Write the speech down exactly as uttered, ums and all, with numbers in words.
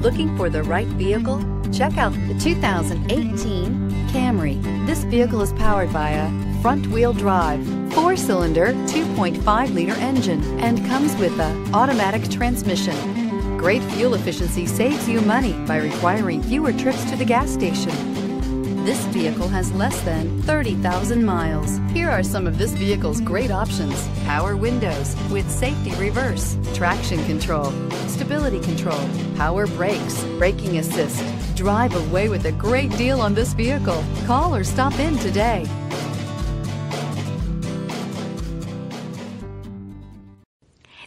Looking for the right vehicle? Check out the two thousand eighteen Camry. This vehicle is powered by a front-wheel drive, four-cylinder, two point five liter engine, and comes with an automatic transmission. Great fuel efficiency saves you money by requiring fewer trips to the gas station. This vehicle has less than thirty thousand miles. Here are some of this vehicle's great options: power windows with safety reverse, traction control, stability control, power brakes, braking assist. Drive away with a great deal on this vehicle. Call or stop in today.